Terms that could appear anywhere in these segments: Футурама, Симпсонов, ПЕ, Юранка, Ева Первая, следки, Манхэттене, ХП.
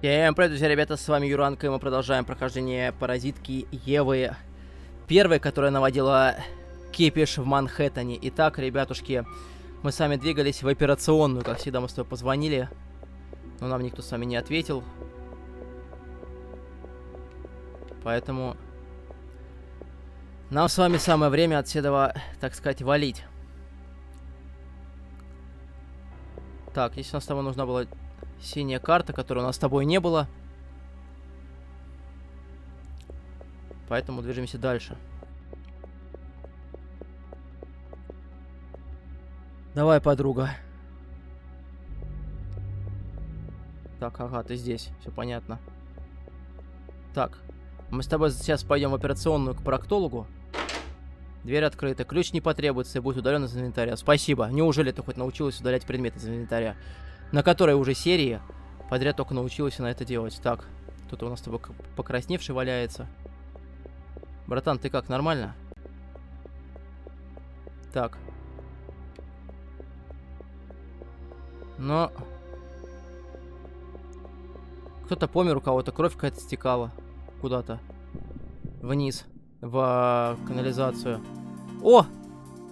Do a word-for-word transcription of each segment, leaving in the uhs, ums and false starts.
Всем привет, друзья, ребята, с вами Юранка, и мы продолжаем прохождение паразитки Евы Первой, которая наводила кипиш в Манхэттене. Итак, ребятушки, мы с вами двигались в операционную, как всегда мы с тобой позвонили, но нам никто с вами не ответил. Поэтому нам с вами самое время отседова, так сказать, валить. Так, если нам с тобой нужна была... синяя карта, которой у нас с тобой не было. Поэтому движемся дальше. Давай, подруга. Так, ага, ты здесь. Все понятно. Так. Мы с тобой сейчас пойдем в операционную к проктологу. Дверь открыта. Ключ не потребуется и будет удален из инвентаря. Спасибо. Неужели ты хоть научилась удалять предметы из инвентаря? На которой уже серии подряд только научилась она это делать. Так, кто-то у нас с тобой покрасневший валяется. Братан, ты как, нормально? Так. Но... кто-то помер, у кого-то кровь какая-то стекала куда-то. Вниз, в канализацию. О!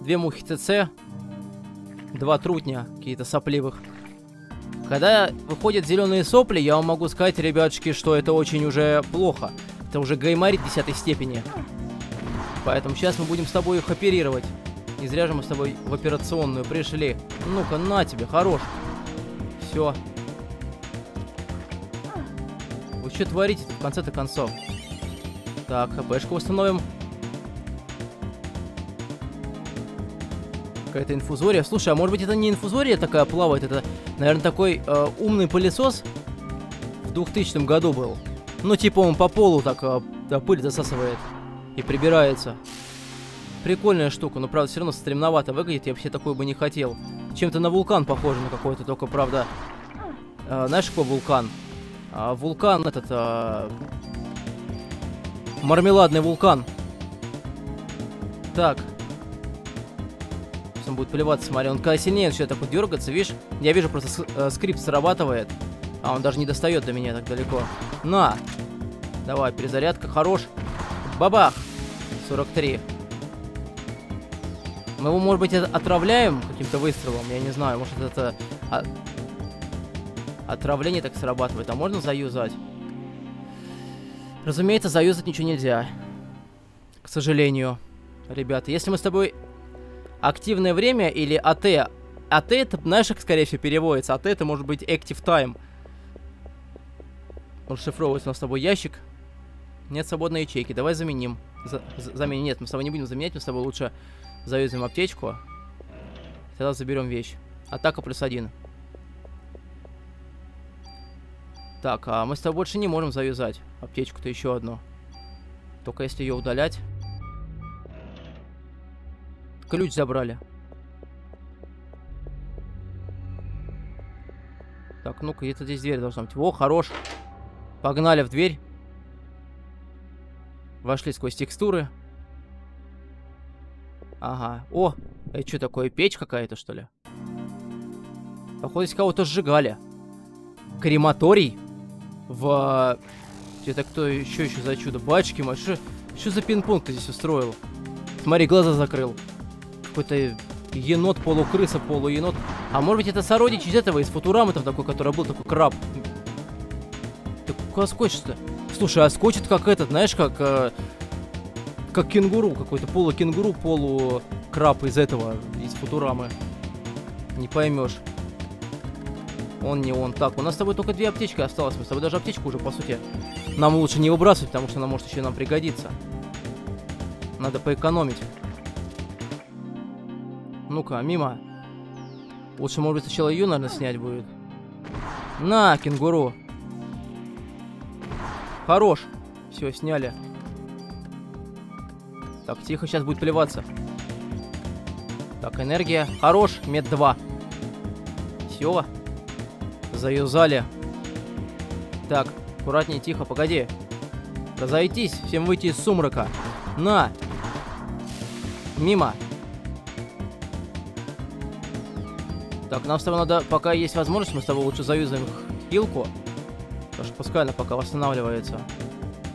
Две мухи ТЦ. Два трутня какие-то сопливых. Когда выходят зеленые сопли, я вам могу сказать, ребятушки, что это очень уже плохо. Это уже гайморит десятой степени. Поэтому сейчас мы будем с тобой их оперировать. Не зря же мы с тобой в операционную пришли. Ну-ка, на тебе, хорош. Все. Вы что творите в конце-то концов? Так, ХПшку восстановим. Какая-то инфузория. Слушай, а может быть это не инфузория такая плавает, это... наверное, такой э, умный пылесос в двухтысячном году был. Ну, типа он по полу так э, да, пыль засасывает и прибирается. Прикольная штука, но, правда, все равно стремновато выглядит. Я вообще такой бы не хотел. Чем-то на вулкан похоже на какой-то, только, правда... Э, знаешь, какой вулкан? Э, вулкан этот... Э, мармеладный вулкан. Так... будет плеваться, смотри, он когда сильнее все так вот дергаться, видишь, я вижу, просто скрипт срабатывает, а он даже не достает до меня так далеко. На, давай, перезарядка, хорош, бабах, сорок три. Мы его, может быть, отравляем каким-то выстрелом, я не знаю, может это от... отравление так срабатывает, а можно заюзать? Разумеется, заюзать ничего нельзя, к сожалению, ребята. Если мы с тобой активное время или АТ. АТ это, знаешь, как скорее всего переводится. АТ это может быть Active Time. Расшифровывается у нас с тобой ящик. Нет свободной ячейки. Давай заменим. За заменим. Нет, мы с тобой не будем заменять. Мы с тобой лучше заюзаем аптечку. Тогда заберем вещь. Атака плюс один. Так, а мы с тобой больше не можем заюзать аптечку-то еще одну. Только если ее удалять. Ключ забрали. Так, ну-ка, где-то здесь дверь должна быть. О, хорош. Погнали в дверь. Вошли сквозь текстуры. Ага. О, это что такое? Печь какая-то, что ли? Походу, здесь кого-то сжигали. Крематорий? В... Это кто еще еще за чудо? Бачки, мать. Что за пинг-понг ты здесь устроил? Смотри, глаза закрыл. Какой-то енот, полукрыса, полуенот. А может быть это сородич из этого, из Футурамы там такой, который был, такой краб. Ты куда скочишь-то? Слушай, а скочит как этот, знаешь, как... Э, как кенгуру, какой-то полукенгуру, полукраб из этого, из Футурамы. Не поймешь. Он не он. Так, у нас с тобой только две аптечки осталось. Мы с тобой даже аптечку уже, по сути, нам лучше не выбрасывать, потому что она может еще нам пригодиться. Надо поэкономить. Ну-ка, мимо. Лучше, может быть, сначала ее, наверное, снять будет. На, кенгуру. Хорош. Все, сняли. Так, тихо, сейчас будет плеваться. Так, энергия. Хорош, мед два. Все. Заюзали. Так, аккуратнее, тихо, погоди. Разойтись, всем выйти из сумрака. На. Мимо. Так, нам с тобой надо, пока есть возможность, мы с тобой лучше заюзаем хилку. Потому что пускай пока восстанавливается.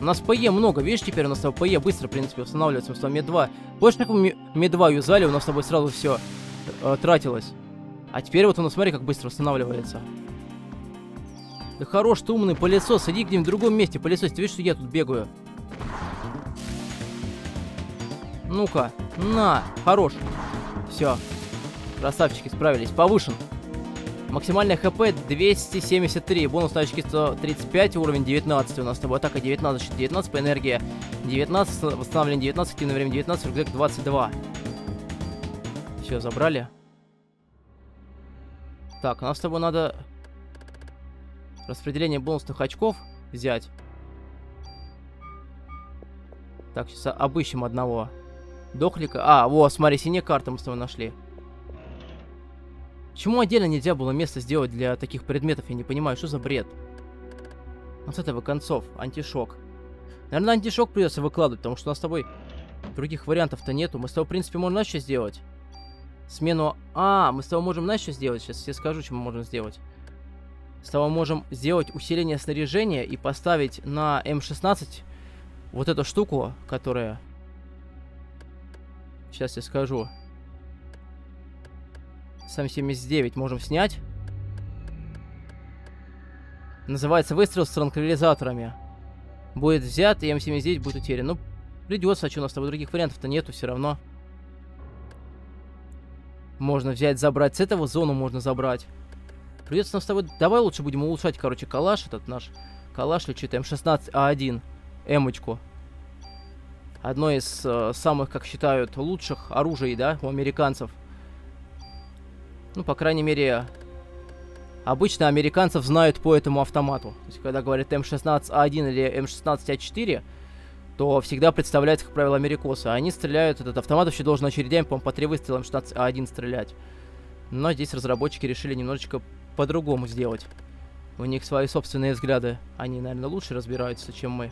У нас ПЕ много, видишь, теперь у нас ПЕ быстро, в принципе, восстанавливается. У нас там М2. Помнишь, как мы М2 юзали, у нас с тобой сразу все э, тратилось. А теперь вот у нас, смотри, как быстро восстанавливается. Да хорош ты, умный пылесос, иди где-нибудь в другом месте, пылесос. Ты видишь, что я тут бегаю? Ну-ка, на, хорош. Все, красавчики, справились, повышен. Максимальное ХП двести семьдесят три, бонус на очки сто тридцать пять, уровень девятнадцать, у нас с тобой атака девятнадцать, девятнадцать по энергии, девятнадцать, восстановление девятнадцать, активное время девятнадцать, рюкзак двадцать два. Все, забрали. Так, у нас с тобой надо распределение бонусных очков взять. Так, сейчас обыщем одного дохлика. А, вот, смотри, синяя карта мы с тобой нашли. Почему отдельно нельзя было место сделать для таких предметов? Я не понимаю, что за бред? Вот с этого концов. Антишок. Наверное, антишок придется выкладывать, потому что у нас с тобой других вариантов-то нету. Мы с тобой, в принципе, можем на что сделать? Смену... А, мы с тобой можем на что сделать? Сейчас я скажу, что мы можем сделать. С тобой можем сделать усиление снаряжения и поставить на М шестнадцать вот эту штуку, которая... Сейчас я скажу. Сам семьдесят девять можем снять. Называется выстрел с транквилизаторами. Будет взят, и М семьдесят девять будет утерян. Ну, придется, а что у нас с тобой других вариантов-то нету, все равно. Можно взять, забрать с этого, зону можно забрать. Придется нам с тобой... Давай лучше будем улучшать, короче, калаш, этот наш калаш лечит М шестнадцать А один, эмочку. Одно из э, самых, как считают, лучших оружий, да, у американцев. Ну, по крайней мере, обычно американцев знают по этому автомату. То есть, когда говорят М шестнадцать А один или М шестнадцать А четыре, то всегда представляется, как правило, америкосы. Они стреляют, этот автомат вообще должен очередями, по-моему, по три выстрела М шестнадцать А один стрелять. Но здесь разработчики решили немножечко по-другому сделать. У них свои собственные взгляды. Они, наверное, лучше разбираются, чем мы.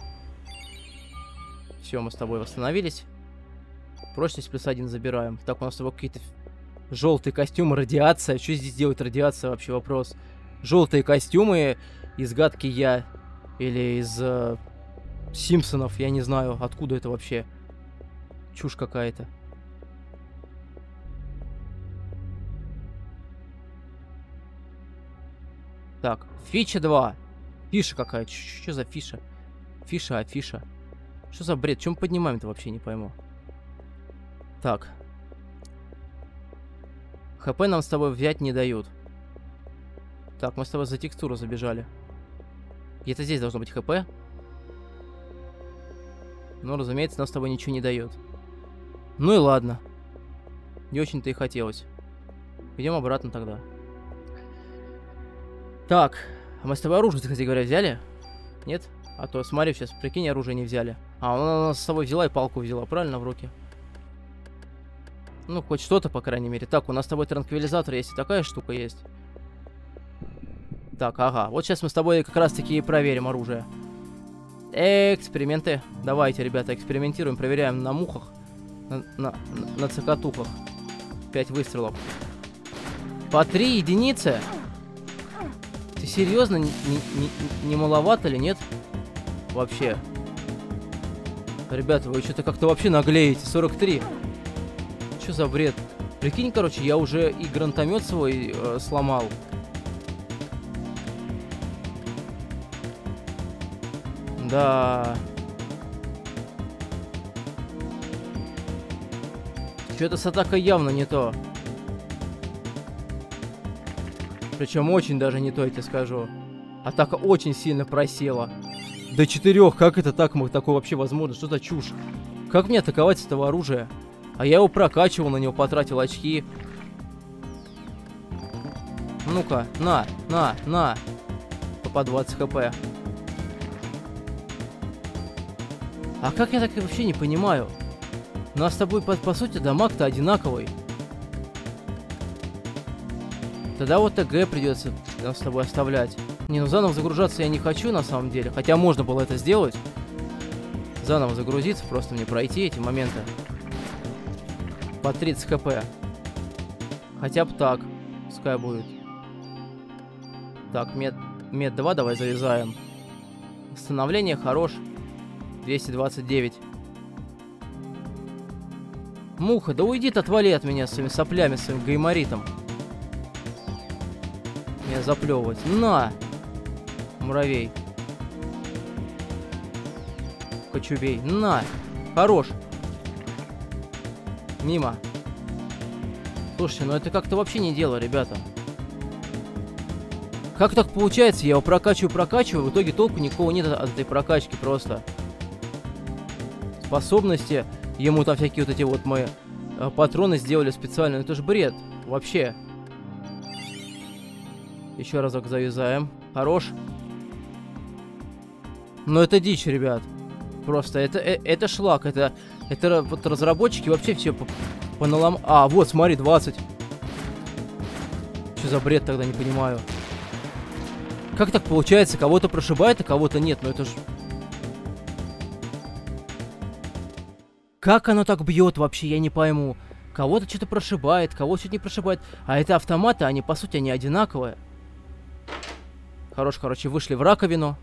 Все, мы с тобой восстановились. Прочность плюс один забираем. Так, у нас с тобой какие-то... Желтый костюм, радиация. Что здесь делает радиация, вообще вопрос. Желтые костюмы из гадки я или из э, Симпсонов, я не знаю, откуда это вообще. Чушь какая-то. Так, фича два. Фиша какая? Что за фиша? Фиша, афиша. Что за бред? Чем поднимаем-то вообще, не пойму. Так. ХП нам с тобой взять не дают. Так, мы с тобой за текстуру забежали. Где-то здесь должно быть ХП. Но, разумеется, нам с тобой ничего не дает. Ну и ладно. Не очень-то и хотелось. Идем обратно тогда. Так, мы с тобой оружие, кстати говоря, взяли? Нет? А то, смотри, сейчас, прикинь, оружие не взяли. А, она нас с собой взяла и палку взяла, правильно, в руки? Ну, хоть что-то, по крайней мере. Так, у нас с тобой транквилизатор есть, и такая штука есть. Так, ага. Вот сейчас мы с тобой как раз-таки и проверим оружие. Эксперименты. Давайте, ребята, экспериментируем. Проверяем на мухах. На, на, на цокотухах. пять выстрелов. По три единицы? Ты серьезно? Не, не, не маловато ли, нет? Вообще. Ребята, вы что-то как-то вообще наглеете. сорок три. Что за бред? Прикинь, короче, я уже и гранатомет свой э, сломал. Да. Что-то с атакой явно не то. Причем очень даже не то, я тебе скажу. Атака очень сильно просела. До четырех. Как это так? Такое вообще возможно? Что за чушь? Как мне атаковать с этого оружия? А я его прокачивал, на него потратил очки. Ну-ка, на, на, на. По двадцать хп. А как я так вообще не понимаю? У нас с тобой, по, по сути, дамаг-то одинаковый. Тогда вот ТГ придется нам с тобой оставлять. Не, ну заново загружаться я не хочу, на самом деле. Хотя можно было это сделать. Заново загрузиться, просто мне пройти эти моменты. По тридцать хп. Хотя бы так. Пускай будет. Так, мед, мед два давай завязаем. Становление хорош. двести двадцать девять. Муха, да уйди-то, отвали от меня своими соплями, своим гайморитом. Меня заплевывать. На! Муравей. Кочубей. На! Хорош! Мимо. Слушайте, ну это как-то вообще не дело, ребята. Как так получается? Я его прокачиваю, прокачиваю, в итоге толку никого нет от этой прокачки просто. Способности, ему там всякие вот эти вот мои э, патроны сделали специально. Это же бред, вообще. Еще разок завязаем. Хорош. Но это дичь, ребят. Просто это, э, это шлак, это, это вот разработчики вообще все по поналом... А, вот, смотри, двадцать. Что за бред тогда, не понимаю. Как так получается? Кого-то прошибает, а кого-то нет. Но это же... Как оно так бьет вообще, я не пойму. Кого-то что-то прошибает, кого-то что-то не прошибает. А это автоматы, они, по сути, они одинаковые. Хорош, короче, вышли в раковину.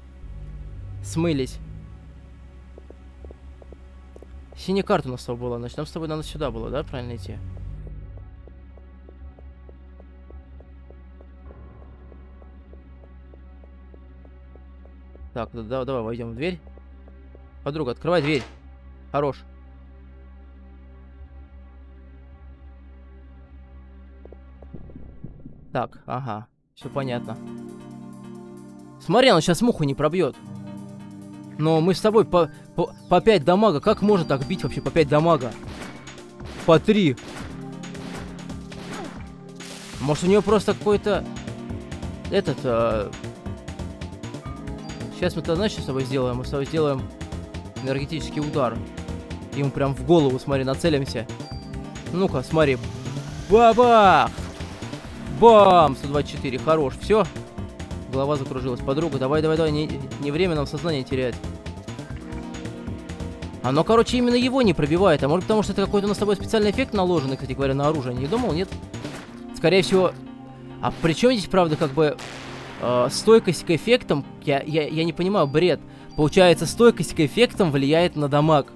Смылись. Синяя карта у нас с тобой была, значит, нам с тобой надо сюда было, да, правильно идти? Так, да, давай войдем в дверь. Подруга, открывай дверь. Хорош. Так, ага, все понятно. Смотри, он сейчас муху не пробьет. Но мы с тобой по, по, по пять дамага. Как можно так бить вообще по пять дамага? По три. Может, у него просто какой-то... Этот... А... Сейчас мы-то, знаешь, что с тобой сделаем? Мы с тобой сделаем энергетический удар. Ему прям в голову, смотри, нацелимся. Ну-ка, смотри. Бабах! Бам! сто двадцать четыре, хорош, все. Голова закружилась. Подруга, давай, давай, давай, не, не время нам сознание терять. Оно, короче, именно его не пробивает. А может, потому что это какой-то у нас с тобой специальный эффект наложенный, кстати говоря, на оружие. Не думал, нет? Скорее всего... А при чем здесь, правда, как бы... Э, стойкость к эффектам, я, я, я не понимаю, бред. Получается, стойкость к эффектам влияет на дамаг.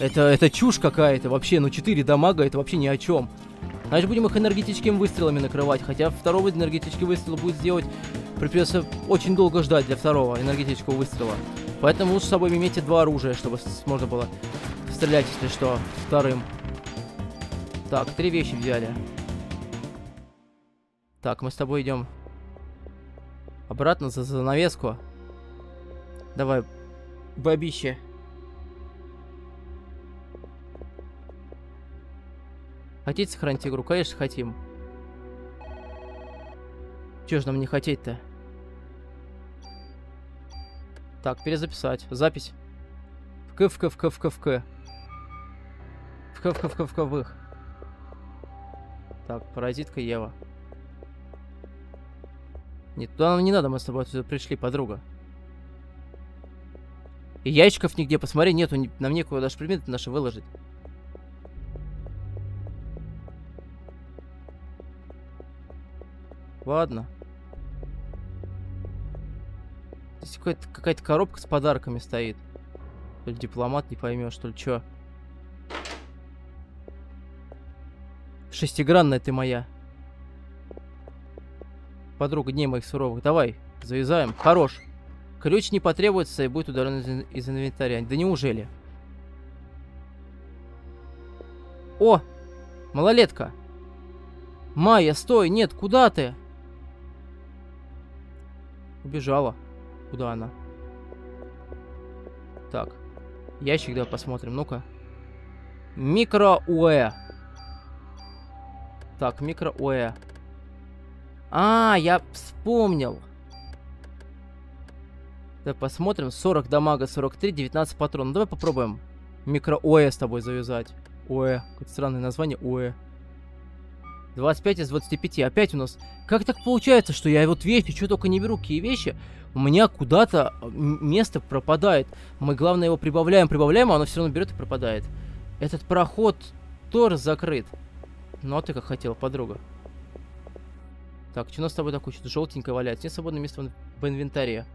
Это, это чушь какая-то вообще, ну четыре дамага это вообще ни о чем. Значит, будем их энергетическими выстрелами накрывать, хотя второго энергетический выстрел будет сделать, придется очень долго ждать для второго энергетического выстрела. Поэтому лучше с собой имейте два оружия, чтобы можно было стрелять, если что, вторым. Так, три вещи взяли. Так, мы с тобой идем обратно за занавеску. Давай, бабище. Хотите сохранить игру? Конечно, хотим. Чё ж нам не хотеть-то? Так, перезаписать. Запись. Вк, вк, вк, вк, вк. Вк, вк, вк, вк, вк. Так, паразитка Ева. Нет, туда нам не надо, мы с тобой отсюда пришли, подруга. И ящиков нигде, посмотри, нету, нам некуда даже предметы наши выложить. Ладно. Здесь какая-то коробка с подарками стоит. То ли дипломат, не поймешь, что ли, чё. Шестигранная ты моя. Подруга дней моих суровых. Давай, завязаем. Хорош. Ключ не потребуется и будет удален из, из инвентаря. Да неужели? О! Малолетка! Майя, стой! Нет, куда ты? Убежала. Куда она? Так. Ящик, давай посмотрим. Ну-ка. Микро-УЭ. Так, микро-УЭ. А, я вспомнил. Давай посмотрим. сорок дамага, сорок три, девятнадцать патронов. Давай попробуем микро-ОЭ с тобой завязать. ОЭ. Какое-то странное название. ОЭ. двадцать пять из двадцати пяти. Опять у нас... Как так получается, что я вот вещи, что только не беру, какие вещи, у меня куда-то место пропадает. Мы, главное, его прибавляем, прибавляем, а оно все равно берет и пропадает. Этот проход тоже закрыт. Ну, а ты как хотела, подруга. Так, что у нас с тобой такое? Что-то желтенькое валяется. Нет свободного места в инвентаре.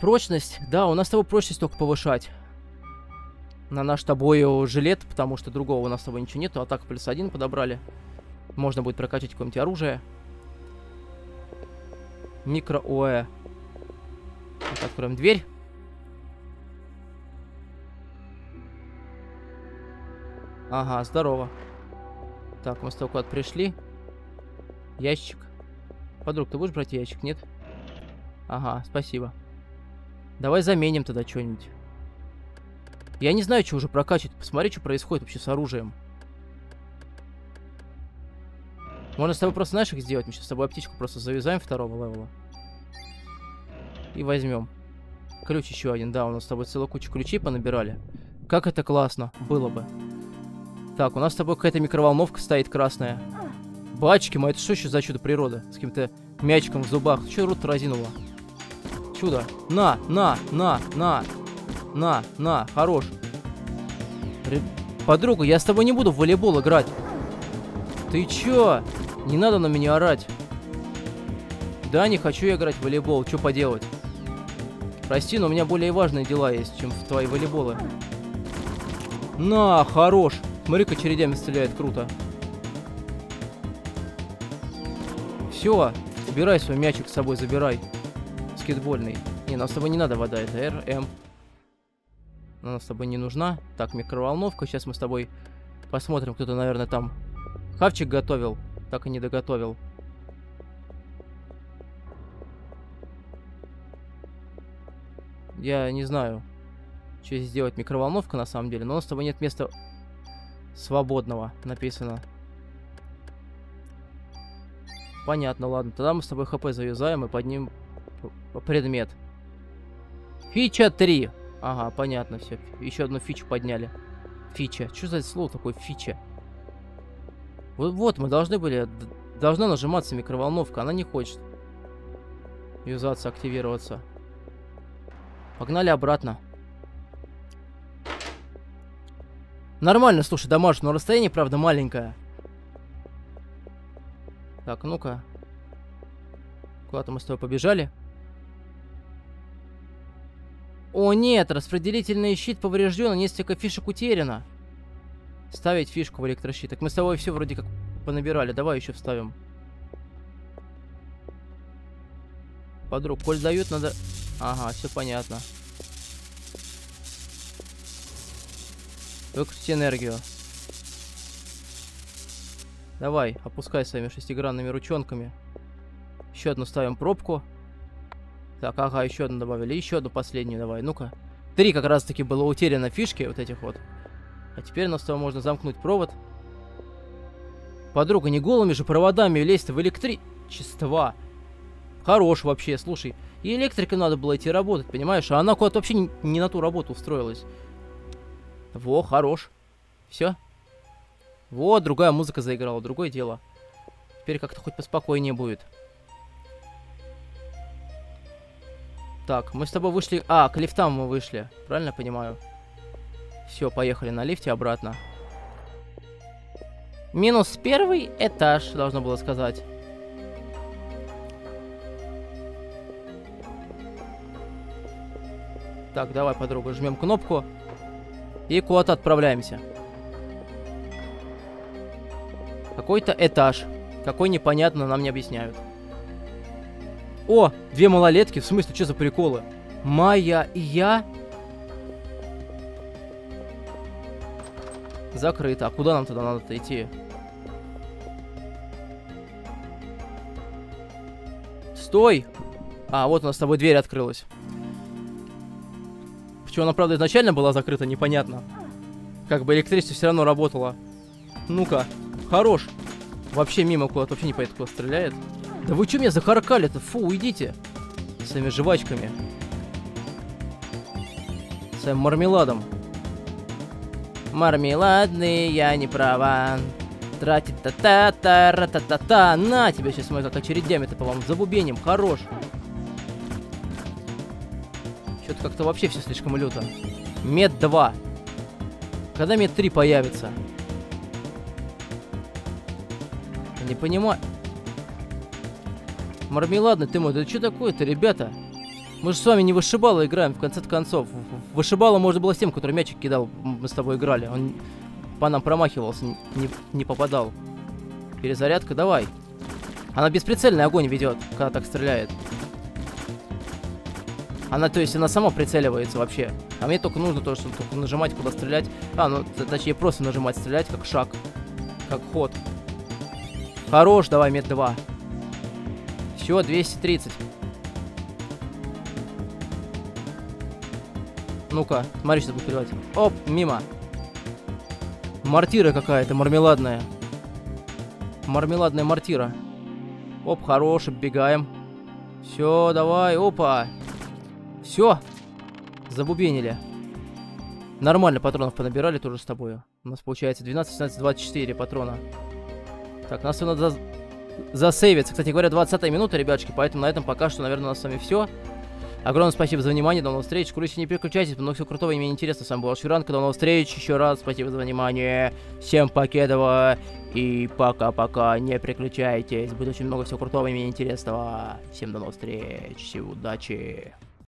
Прочность. Да, у нас с тобой прочность только повышать. На наш с тобой жилет, потому что другого у нас с тобой ничего нету. Атака плюс один подобрали. Можно будет прокачать какое-нибудь оружие. Микро-ОЭ. Откроем дверь. Ага, здорово. Так, мы с тобой куда-то пришли. Ящик. Подруг, ты будешь брать ящик? Нет? Ага, спасибо. Давай заменим тогда что-нибудь. Я не знаю, что уже прокачивать. Посмотри, что происходит вообще с оружием. Можно с тобой просто наших сделать. Мы сейчас с тобой аптечку просто завязаем второго левела. И возьмем. Ключ еще один. Да, у нас с тобой целую кучу ключей понабирали. Как это классно было бы. Так, у нас с тобой какая-то микроволновка стоит красная. Бачки мои, это что еще за чудо природы? С каким-то мячиком в зубах. Че рот разинуло? Чудо. На, на, на, на. На, на, хорош. Подруга, я с тобой не буду в волейбол играть. Ты чё? Не надо на меня орать. Да, не хочу я играть в волейбол, чё поделать? Прости, но у меня более важные дела есть, чем в твои волейболы. На, хорош. Смотри-ка, чередями стреляет, круто. Все, убирай свой мячик с собой, забирай. Скейтбольный. Не, нам с тобой не надо вода, это эр эм. Она с тобой не нужна. Так, микроволновка. Сейчас мы с тобой посмотрим. Кто-то, наверное, там хавчик готовил. Так и не доготовил. Я не знаю, что сделать микроволновка на самом деле. Но у нас с тобой нет места свободного. Написано. Понятно, ладно. Тогда мы с тобой ХП завязаем и поднимем предмет. Фича три. Ага, понятно, все. Еще одну фичу подняли. Фича. Что за слово такое фича? Вот, вот мы должны были... Должна нажиматься микроволновка. Она не хочет юзаться, активироваться. Погнали обратно. Нормально, слушай, дамаж, но расстояние, правда, маленькое. Так, ну-ка. Куда-то мы с тобой побежали. О нет, распределительный щит поврежден, несколько фишек утеряно. Ставить фишку в электрощит. Так мы с тобой все вроде как понабирали. Давай еще вставим. Подруг, коль дают, надо... Ага, все понятно. Выключить энергию. Давай, опускай своими шестигранными ручонками. Еще одну ставим пробку. Так, ага, еще одну добавили. Еще одну последнюю давай, ну-ка. Три как раз-таки было утеряно фишки вот этих вот. А теперь у нас с тобой можно замкнуть провод. Подруга, не голыми же проводами лезть в электричество. Хорош вообще, слушай. И электрика надо было идти работать, понимаешь? А она куда-то вообще не, не на ту работу устроилась. Во, хорош. Все. Вот, другая музыка заиграла, другое дело. Теперь как-то хоть поспокойнее будет. Так, мы с тобой вышли... А, к лифтам мы вышли. Правильно понимаю? Все, поехали на лифте обратно. Минус первый этаж, должно было сказать. Так, давай, подруга, жмем кнопку. И куда-то отправляемся. Какой-то этаж. Какой непонятно, нам не объясняют. О, две малолетки, в смысле, что за приколы? Майя и я? Закрыто. А куда нам тогда надо-то идти? Стой! А, вот у нас с тобой дверь открылась. Почему она, правда, изначально была закрыта, непонятно. Как бы электричество все равно работало. Ну-ка, хорош! Вообще мимо куда-то, вообще не понятно, куда стреляет. Да вы что меня захаркали-то? Фу, уйдите. С своими жвачками. С своим мармеладом. Мармеладный, я не права. Тра-ти-та-та-та-ра-та-та-та. На, тебя сейчас мы как очередями-то, по-моему, забубеним. Хорош. Что-то как-то вообще все слишком люто. Мед два. Когда мед три появится? Не понимаю... Мармеладный ты мой, да что такое-то, ребята? Мы же с вами не вышибало играем, в конце концов. Вышибало можно было всем, который мячик кидал. Мы с тобой играли. Он по нам промахивался, не, не попадал. Перезарядка, давай. Она бесприцельный огонь ведет, когда так стреляет. Она, то есть, она сама прицеливается вообще. А мне только нужно то, что только нажимать, куда стрелять. А, ну, точнее, просто нажимать, стрелять, как шаг. Как ход. Хорош, давай, мед два. Все, двести тридцать. Ну-ка, смотри, что буду переливать. Оп, мимо. Мортира какая-то, мармеладная. Мармеладная мортира. Оп, хорош, оббегаем. Все, давай, опа. Все, забубенили. Нормально патронов понабирали тоже с тобой. У нас получается двенадцать, семнадцать, двадцать четыре патрона. Так, нас все надо засейвиться. Кстати говоря, двадцатая минута, ребятушки, поэтому на этом пока что, наверное, у нас с вами все. Огромное спасибо за внимание, до новых встреч. Курите, не переключайтесь, много всего крутого и мне интересно. С вами была Юранка, до новых встреч. Еще раз спасибо за внимание. Всем покедова и пока-пока. Не переключайтесь, будет очень много всего крутого и мне интересного. Всем до новых встреч, всем удачи.